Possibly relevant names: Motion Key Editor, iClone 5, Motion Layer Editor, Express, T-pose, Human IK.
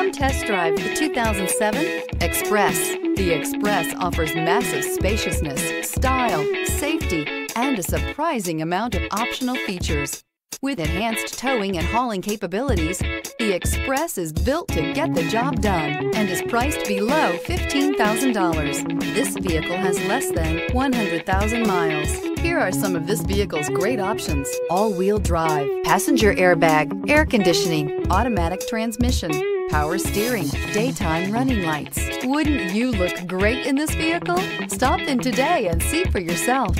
Come test drive the 2007 Express. The Express offers massive spaciousness, style, safety, and a surprising amount of optional features. With enhanced towing and hauling capabilities, the Express is built to get the job done and is priced below $15,000. This vehicle has less than 100,000 miles. Here are some of this vehicle's great options: all-wheel drive, passenger airbag, air conditioning, automatic transmission, power steering, daytime running lights. Wouldn't you look great in this vehicle? Stop in today and see for yourself.